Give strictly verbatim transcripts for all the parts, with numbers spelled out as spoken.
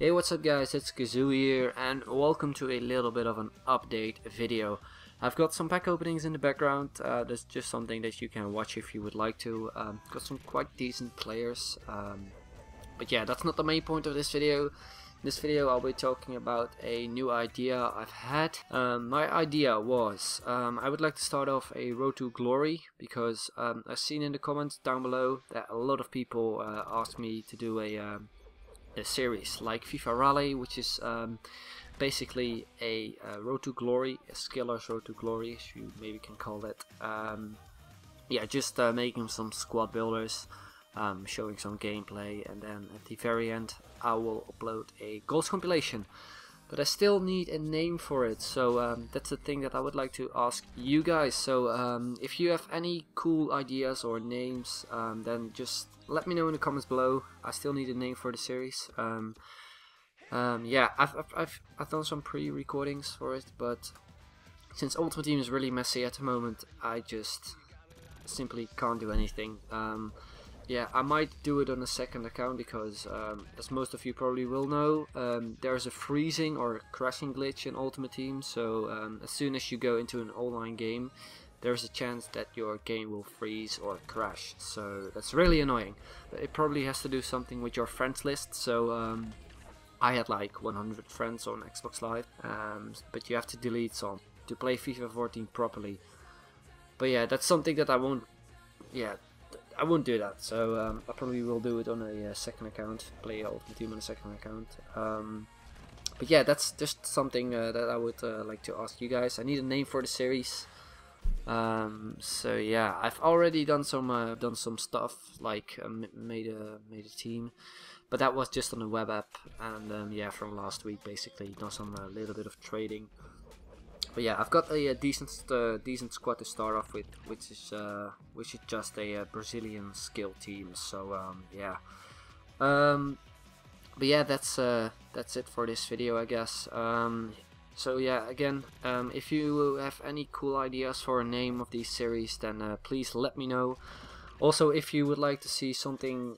Hey, what's up guys, it's Kazoo here and welcome to a little bit of an update video. I've got some pack openings in the background. Uh, that's just something that you can watch if you would like to. Um, got some quite decent players, um, but yeah, that's not the main point of this video. In this video I'll be talking about a new idea I've had. Um, my idea was, um, I would like to start off a Road to Glory, because um, I've seen in the comments down below that a lot of people uh, asked me to do a um, a series like FIFA Raleigh, which is um, basically a, a Road to Glory, a skiller's Road to Glory, as you maybe can call it. Um, yeah, just uh, making some squad builders, um, showing some gameplay, and then at the very end I will upload a goals compilation. But I still need a name for it, so um, that's the thing that I would like to ask you guys. So um, if you have any cool ideas or names, um, then just let me know in the comments below. I still need a name for the series. Um, um, yeah, I've, I've, I've, I've done some pre-recordings for it, but since Ultimate Team is really messy at the moment, I just simply can't do anything. Um, Yeah, I might do it on a second account because, um, as most of you probably will know, um, there's a freezing or a crashing glitch in Ultimate Team. So um, as soon as you go into an online game, there's a chance that your game will freeze or crash. So that's really annoying. It probably has to do something with your friends list. So um, I had like one hundred friends on Xbox Live, um, but you have to delete some to play FIFA fourteen properly. But yeah, that's something that I won't... Yeah. I won't do that, so um, I probably will do it on a uh, second account, play Ultimate Team on a second account. Um, but yeah, that's just something uh, that I would uh, like to ask you guys. I need a name for the series. Um, so yeah, I've already done some uh, done some stuff, like uh, made a made a team, but that was just on the web app, and um, yeah, from last week basically done some uh, little bit of trading. But yeah, I've got a, a decent, uh, decent squad to start off with, which is, uh, which is just a, a Brazilian skill team. So um, yeah, um, but yeah, that's uh, that's it for this video, I guess. Um, so yeah, again, um, if you have any cool ideas for a name of these series, then uh, please let me know. Also, if you would like to see something,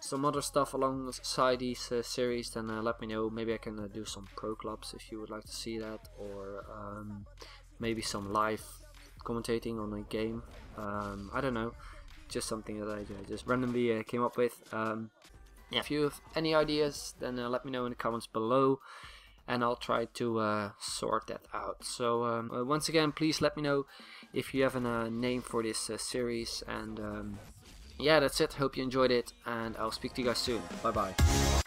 some other stuff alongside these uh, series, then uh, let me know. Maybe I can uh, do some pro clubs if you would like to see that, or um, maybe some live commentating on a game. um, I don't know, just something that I uh, just randomly uh, came up with. Um, yeah, if you have any ideas, then uh, let me know in the comments below and I'll try to uh, sort that out. So um, uh, once again, please let me know if you have a uh, name for this uh, series, and um, yeah, that's it. Hope you enjoyed it, and I'll speak to you guys soon. Bye bye.